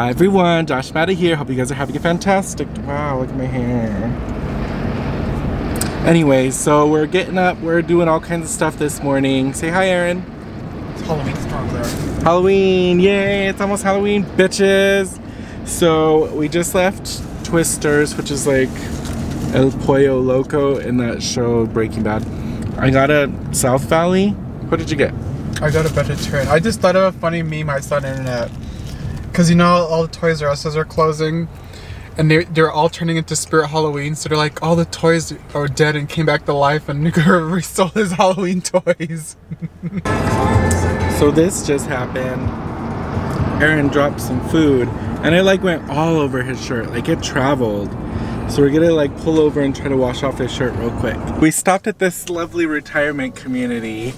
Hi everyone, Josh Matta here. Hope you guys are having a fantastic, wow, look at my hair. Anyway, so we're getting up, we're doing all kinds of stuff this morning. Say hi, Arin. It's Halloween strong, Arin. Halloween, yay, it's almost Halloween, bitches. So we just left Twisters, which is like El Pollo Loco in that show Breaking Bad. I got a South Valley. What did you get? I got a vegetarian. I just thought of a funny meme I saw on the internet. Because you know all the Toys R Us's are closing and they're all turning into Spirit Halloween, so they're like all the toys are dead and came back to life and nigga resold his Halloween toys. So this just happened. Arin dropped some food and it like went all over his shirt, like it traveled. So we're gonna like pull over and try to wash off his shirt real quick. We stopped at this lovely retirement community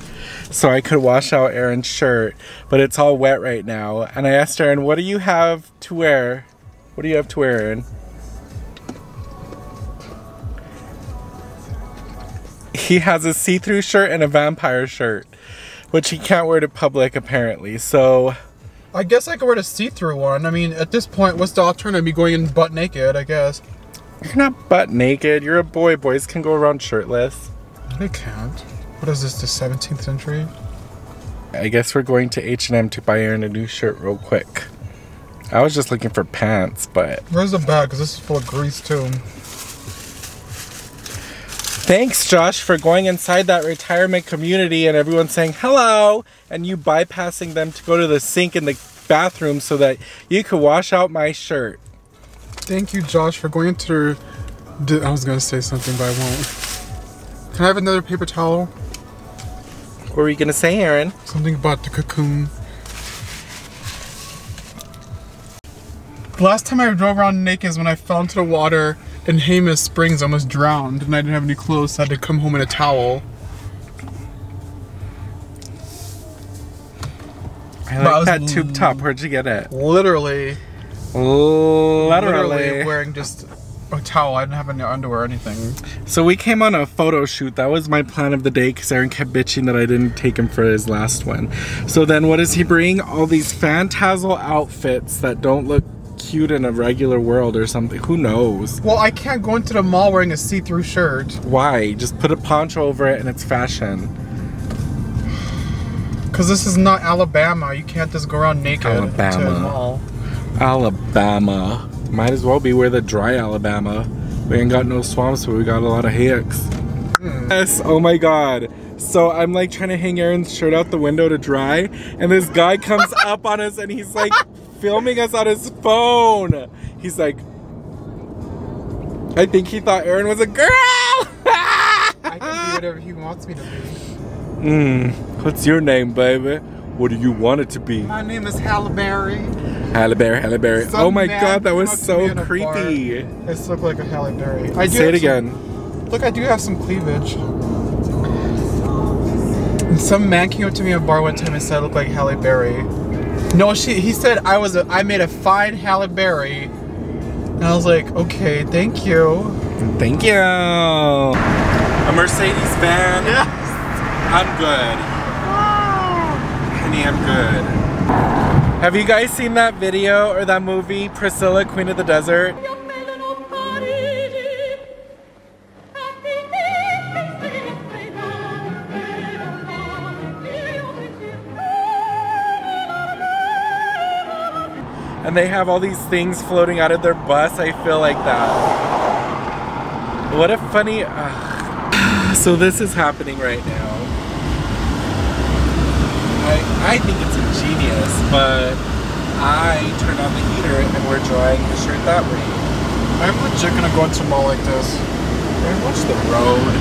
so I could wash out Arin's shirt, but it's all wet right now. And I asked Arin, what do you have to wear? What do you have to wear, Arin? He has a see-through shirt and a vampire shirt, which he can't wear to public apparently, so. I guess I could wear the see-through one. I mean, at this point, what's the alternative? Me going in butt naked, I guess. You're not butt naked. You're a boy. Boys can go around shirtless. They can't. What is this, the 17th century? I guess we're going to H&M to buy Arin a new shirt real quick. I was just looking for pants, but... Where's the bag? Because this is full of grease, too. Thanks, Josh, for going inside that retirement community and everyone saying hello, and you bypassing them to go to the sink in the bathroom so that you could wash out my shirt. Thank you, Josh, for going through. I was gonna say something, but I won't. Can I have another paper towel? What were you gonna say, Arin? Something about the cocoon. The last time I drove around naked is when I fell into the water in Hamas Springs, almost drowned, and I didn't have any clothes, so I had to come home in a towel. I like that tube top. Where'd you get it? Literally wearing just a towel. I didn't have any underwear or anything. So we came on a photo shoot. That was my plan of the day because Arin kept bitching that I didn't take him for his last one. So then what does he bring? All these fantazzle outfits that don't look cute in a regular world or something. Who knows? Well, I can't go into the mall wearing a see-through shirt. Why? Just put a poncho over it and it's fashion. Because this is not Alabama. You can't just go around naked to the mall. Alabama. Might as well be where the dry Alabama. We ain't got no swamps, but we got a lot of hicks. Yes, oh my god. So I'm like trying to hang Arin's shirt out the window to dry, and this guy comes up on us and he's like filming us on his phone. He's like, I think he thought Arin was a girl. I can do whatever he wants me to be. What's your name, baby? What do you want it to be? My name is Halle Berry. Some oh my god, that was so creepy. It looked like a Halle Berry. Say it again. Look, I do have some cleavage. And some man came up to me at a bar one time and said I look like Halle Berry. No, he said I made a fine Halle Berry. And I was like, okay, thank you. Thank you. A Mercedes van. Yes. I'm good. Oh. Honey, I'm good. Have you guys seen that video or that movie, Priscilla, Queen of the Desert? And they have all these things floating out of their bus. I feel like that. What a funny... So this is happening right now. I think it's ingenious, but I turned on the heater and we're drying the shirt that way. I'm legit gonna go into a mall like this. And watch the road.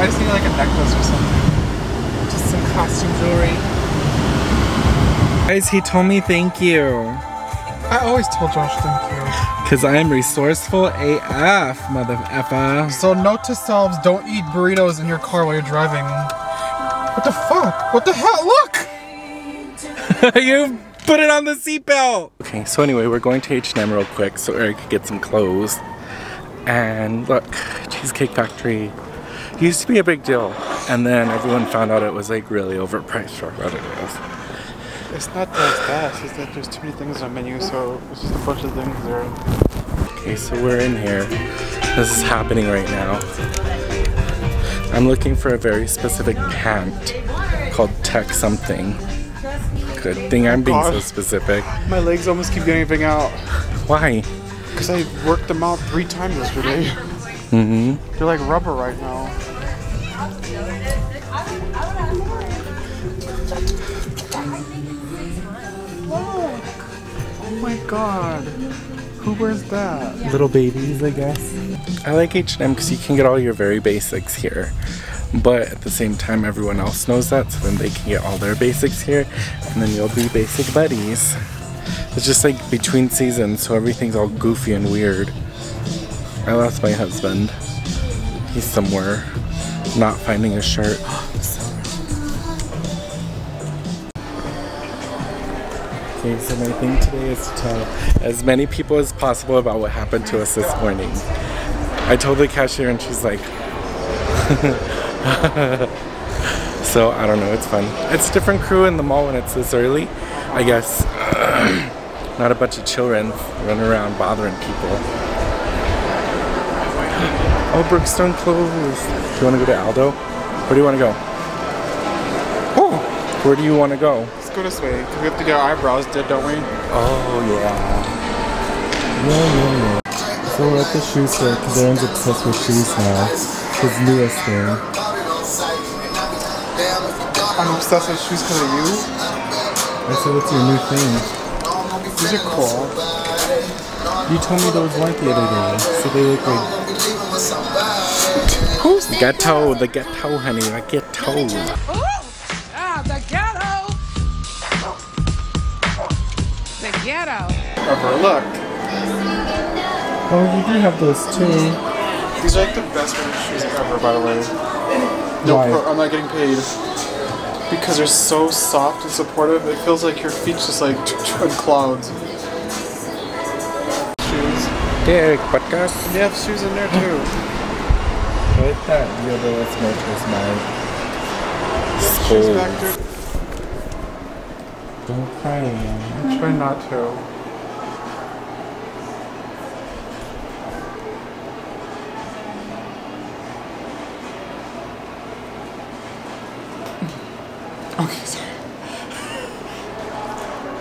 I just need like a necklace or something. Just some costume jewelry. Guys, he told me thank you. I always told Josh thank you. Cause I am resourceful AF, mother effa. So note to selves, don't eat burritos in your car while you're driving. What the fuck? What the hell? Look! You put it on the seatbelt! Okay, so anyway, we're going to H&M real quick so Arin could get some clothes. And look, Cheesecake Factory used to be a big deal. And then everyone found out it was like really overpriced for what it is. It's not that it's that there's too many things on the menu, so it's just a bunch of things there. Okay, so we're in here. This is happening right now. I'm looking for a very specific pant called Tech something. Good thing I'm being so specific. My legs almost keep getting out. Why? Because I worked them out 3 times yesterday. Mm-hmm. They're like rubber right now. Oh my god. Who wears that? Little babies, I guess. I like H&M because you can get all your very basics here. But at the same time, everyone else knows that, so then they can get all their basics here, and then you'll be basic buddies. It's just like between seasons, so everything's all goofy and weird. I lost my husband. He's somewhere, not finding a shirt. Okay, so my thing today is to tell as many people as possible about what happened to us this morning. I told the cashier and she's like, so I don't know, it's fun. It's a different crew in the mall when it's this early, I guess. Not a bunch of children running around bothering people. Oh, Brookstone closed. Do you want to go to Aldo? Where do you want to go? Oh, where do you want to go? Let's go this way. We have to get our eyebrows did, don't we? Oh yeah. Yeah. So we're at the shoe store because everyone's obsessed with shoes now. His newest thing. I'm obsessed with shoes because of you. I said, what's your new thing? These are cool. You told me those white the other day, so they look like... Who's ghetto? The ghetto, honey. The ghetto. Oh, ah, the ghetto. The ghetto. Rubber, look. Oh, you do have those too. These are like the best shoes ever, by the way. No, I'm not getting paid. Because they're so soft and supportive, it feels like your feet's just like on clouds. Shoes. Derek, podcast. They have shoes in there too. What that yellow is much as mine. Shoes back there. Don't cry. I'm trying not to. Okay, sorry.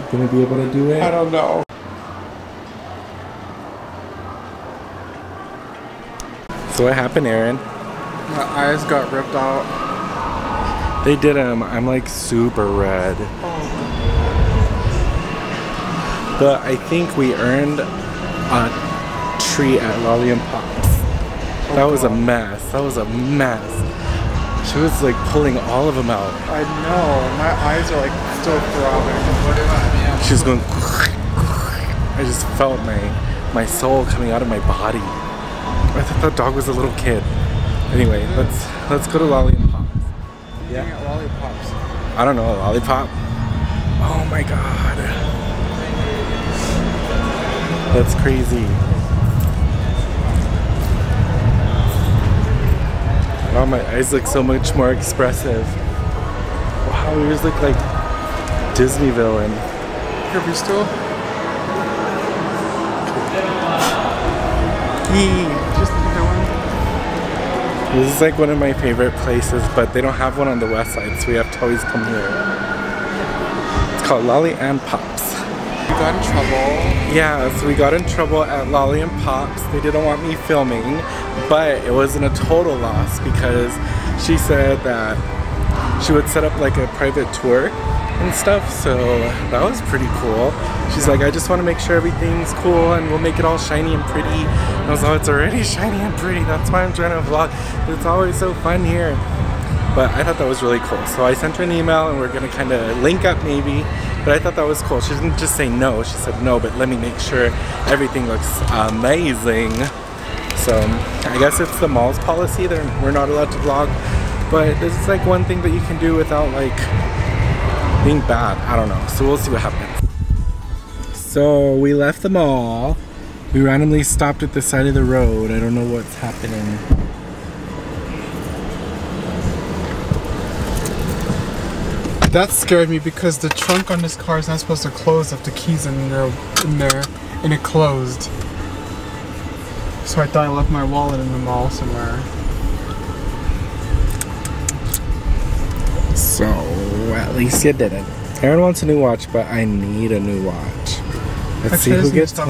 You gonna be able to do it? I don't know. So what happened, Arin? My eyes got ripped out. They did them. I'm like super red. Oh. But I think we earned a treat at Lolly and Pops. Oh, that was a mess. That was a mess. She was like pulling all of them out. I know, my eyes are like still throbbing. She was going. I just felt my soul coming out of my body. I thought that dog was a little kid. Anyway, let's go to Lolly and Pops. Yeah, Lolly Pops. I don't know, lollipop. Oh my god, that's crazy. Wow, my eyes look so much more expressive. Wow, yours look like Disney villain. Here we still. Yee. Just the one. This is like one of my favorite places, but they don't have one on the west side, so we have to always come here. It's called Lolly and Pops. We got in trouble. Yeah, so we got in trouble at Lolly and Pops. They didn't want me filming. But it wasn't a total loss because she said that she would set up like a private tour and stuff, so that was pretty cool. She's like, I just want to make sure everything's cool and we'll make it all shiny and pretty. And I was like, it's already shiny and pretty. That's why I'm trying to vlog. It's always so fun here. But I thought that was really cool. So I sent her an email and we're going to kind of link up maybe. But I thought that was cool. She didn't just say no. She said no, but let me make sure everything looks amazing. So I guess it's the mall's policy that we're not allowed to vlog, but this is like one thing that you can do without like being bad. I don't know. So we'll see what happens. So we left the mall. We randomly stopped at the side of the road. I don't know what's happening. That scared me because the trunk on this car is not supposed to close if the keys in there and it closed. So I thought I left my wallet in the mall somewhere. So at least you did it. Arin wants a new watch, but I need a new watch. Let's see who gets one.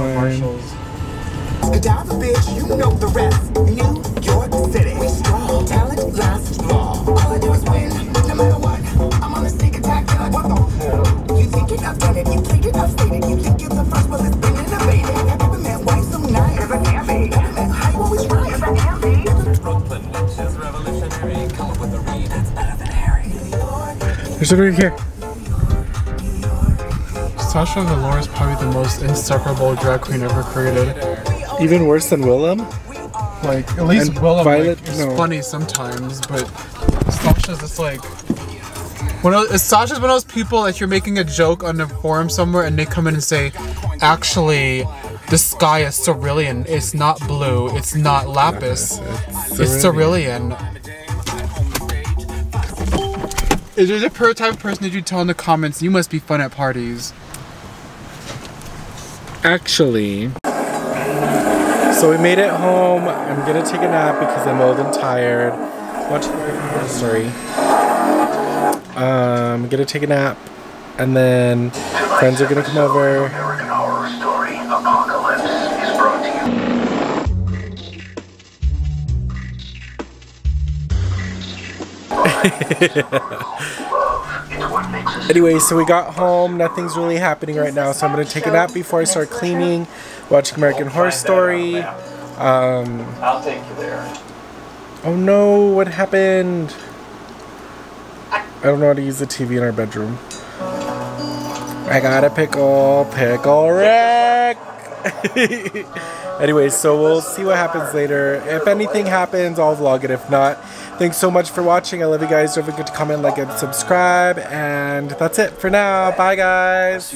Godava, bitch, you know the rest. New York City. We strong. Talent lasts long. All I do is win, no matter what. I'm on a sneak attack, and I won't go. You think it, I've done it. You think it, I've seen it. You think you're the first, well, it's been innovated. Every man, why so nice? Every man, every man, how you always right? Every man, baby. Brooklyn, which is revolutionary. Come up with a read, that's better than Harry. There's somebody here. Sasha Velour is probably the most inseparable drag queen ever created. Even worse than Willem? Like, at least Willem is funny sometimes, but Sasha's just like... Sasha's one of those people that you're making a joke on a forum somewhere and they come in and say, actually, the sky is cerulean, it's not blue, it's not lapis, it's cerulean. Is there the type of person that you tell in the comments, you must be fun at parties? Actually... So we made it home. I'm gonna take a nap because I'm old and tired. Watch American Horror Story. I'm gonna take a nap, and then friends are gonna come over. American Horror Story Apocalypse is brought to you. Anyway, so we got home. Nothing's really happening right now, so I'm gonna take a nap before I start cleaning. Watching American Horror Story. I'll take you there. Oh no, what happened? I don't know how to use the TV in our bedroom. I got a pickle wreck! Anyway, so we'll see what happens later. If anything happens, I'll vlog it. If not, thanks so much for watching. I love you guys. Don't forget to comment, like, and subscribe. And that's it for now. Bye, guys.